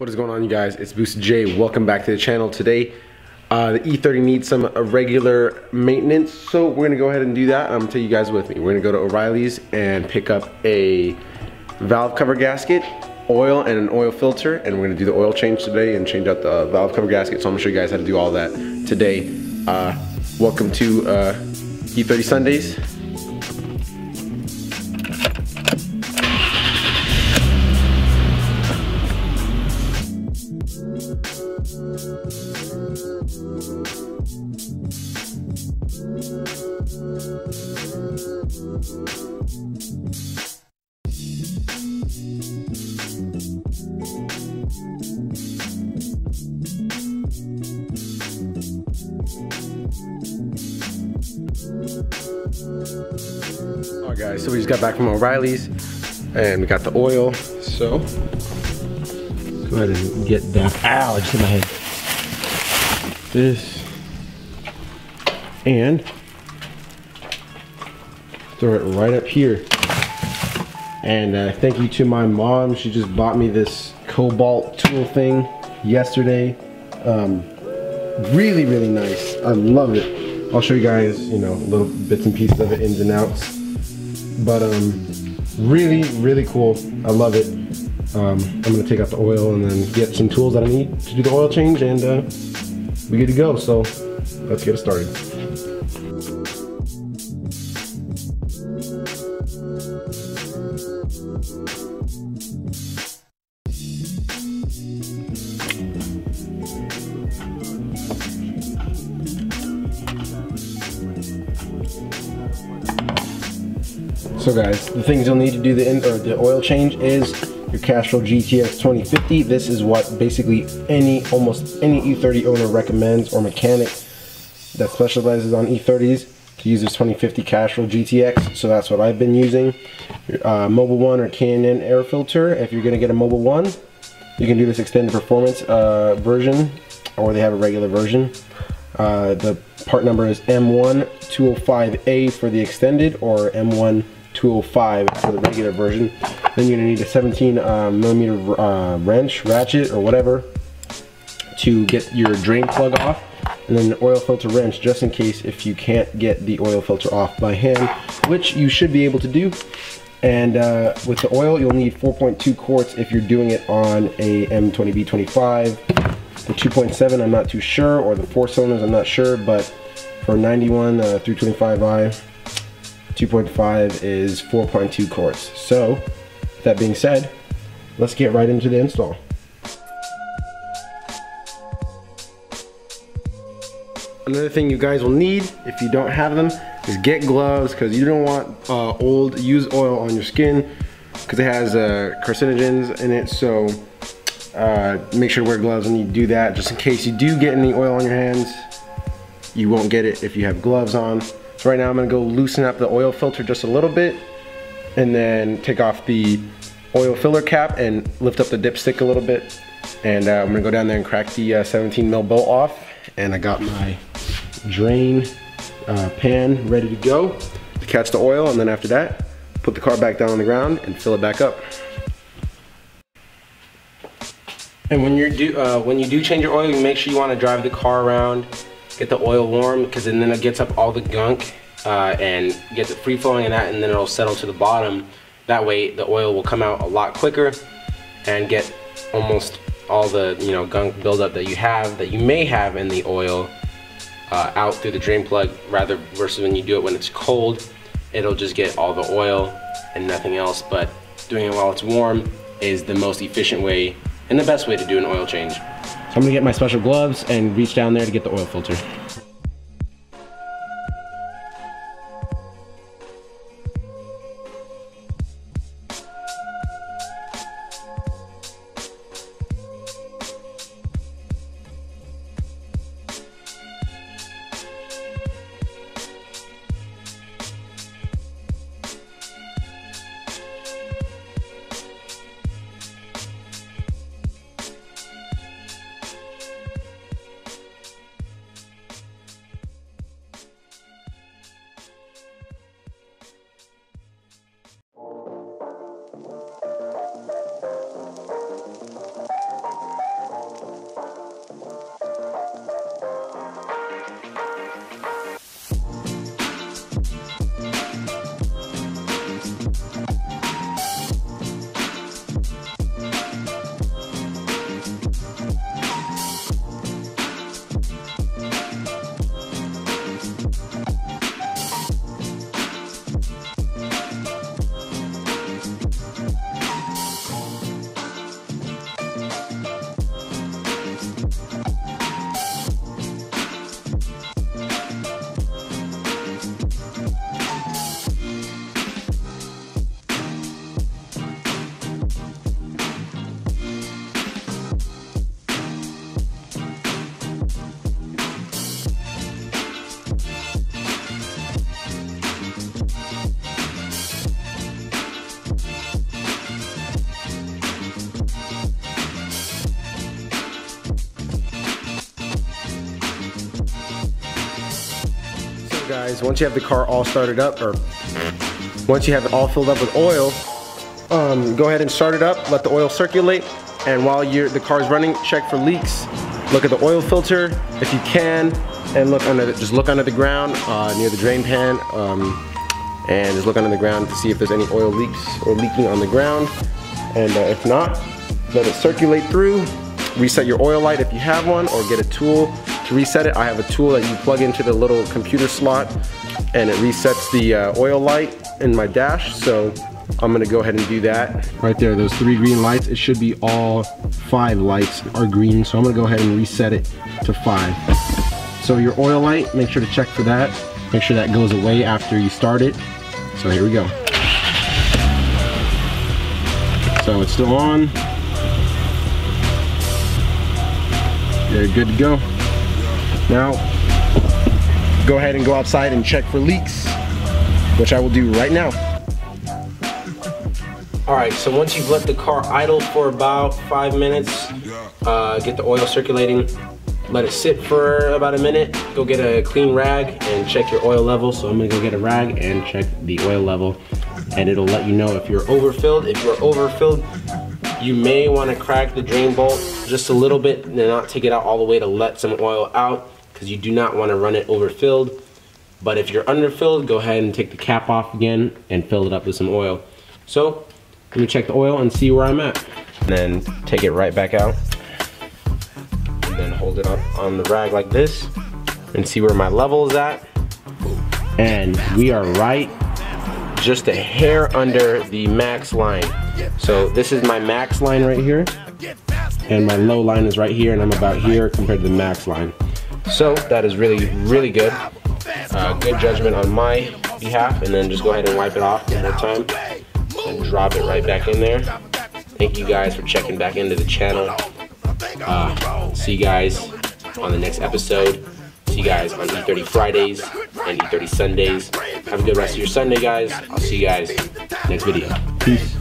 What is going on, you guys? It's Boost J. Welcome back to the channel. Today, the E30 needs some regular maintenance, so we're gonna go ahead and do that. I'm gonna take you guys with me. We're gonna go to O'Reilly's and pick up a valve cover gasket, oil, and an oil filter, and we're gonna do the oil change today and change out the valve cover gasket. So I'm gonna show you guys how to do all that today. Welcome to E30 Sundays. Alright guys, so we just got back from O'Reilly's and we got the oil, so go ahead and get down. Ow, I just hit my head. This, and throw it right up here. And thank you to my mom. She just bought me this cobalt tool thing yesterday. Really nice. I love it. I'll show you guys, you know, little bits and pieces of it, ins and outs, but really cool. I love it. I'm gonna take out the oil and then get some tools that I need to do the oil change, and we good to go. So let's get it started. So guys, the things you'll need to do the oil change is your Castrol GTX 2050. This is what basically almost any E30 owner recommends, or mechanic that specializes on E30s, to use this 2050 Castrol GTX. So that's what I've been using. Your Mobil 1 or Canon air filter. If you're gonna get a Mobil 1, you can do this extended performance version, or they have a regular version. The part number is M1 205A for the extended, or M1 205 for the regular version. Then you're gonna need a 17mm wrench, ratchet, or whatever, to get your drain plug off, and then an oil filter wrench, just in case if you can't get the oil filter off by hand, which you should be able to do. And with the oil, you'll need 4.2 quarts if you're doing it on a M20B25. The 2.7, I'm not too sure, or the 4 cylinders, I'm not sure, but for 91 325i, 2.5 is 4.2 quarts. So, that being said, let's get right into the install. Another thing you guys will need, if you don't have them, is get gloves, because you don't want old used oil on your skin, because it has carcinogens in it. So make sure to wear gloves when you do that, just in case you do get any oil on your hands. You won't get it if you have gloves on. So right now I'm gonna go loosen up the oil filter just a little bit, and then take off the oil filler cap and lift up the dipstick a little bit. And I'm gonna go down there and crack the 17mm bolt off. And I got my drain pan ready to go to catch the oil, and then after that, put the car back down on the ground and fill it back up. And when you do change your oil, you make sure you wanna drive the car around, get the oil warm, because then it gets up all the gunk and gets it free flowing in that, and then it'll settle to the bottom. That way the oil will come out a lot quicker and get almost all the, you know, gunk buildup that you have, that you may have in the oil, out through the drain plug, rather versus when you do it when it's cold. It'll just get all the oil and nothing else, but doing it while it's warm is the most efficient way and the best way to do an oil change. So I'm gonna get my special gloves and reach down there to get the oil filter. guys, once you have the car all started up, or once you have it all filled up with oil, go ahead and start it up, let the oil circulate, and while the car's running, check for leaks. Look at the oil filter if you can, and look under just look under the ground near the drain pan, and just look under the ground to see if there's any oil leaks or leaking on the ground. And if not, let it circulate through. Reset your oil light if you have one, or get a tool to reset it. I have a tool that you plug into the little computer slot, and it resets the oil light in my dash. So I'm gonna go ahead and do that. Right there, those three green lights, it should be all 5 lights are green, so I'm gonna go ahead and reset it to 5. So your oil light, make sure to check for that. Make sure that goes away after you start it. So here we go. So it's still on. They're good to go. Now, go ahead and go outside and check for leaks, which I will do right now. All right, so once you've let the car idle for about 5 minutes, get the oil circulating, let it sit for about a minute, go get a clean rag and check your oil level. So I'm gonna go get a rag and check the oil level, and it'll let you know if you're overfilled. If you're overfilled, you may want to crack the drain bolt just a little bit and not take it out all the way to let some oil out, because you do not want to run it overfilled. But if you're underfilled, go ahead and take the cap off again and fill it up with some oil. So let me check the oil and see where I'm at. And then take it right back out. And then hold it up on the rag like this and see where my level is at. And we are right just a hair under the max line. So this is my max line right here, and my low line is right here, and I'm about here compared to the max line. So that is really, really good. Good judgment on my behalf. And then just go ahead and wipe it off one more time and drop it right back in there. Thank you guys for checking back into the channel. See you guys on the next episode. See you guys on E30 Fridays and E30 Sundays. Have a good rest of your Sunday, guys. I'll see you guys next video. Peace.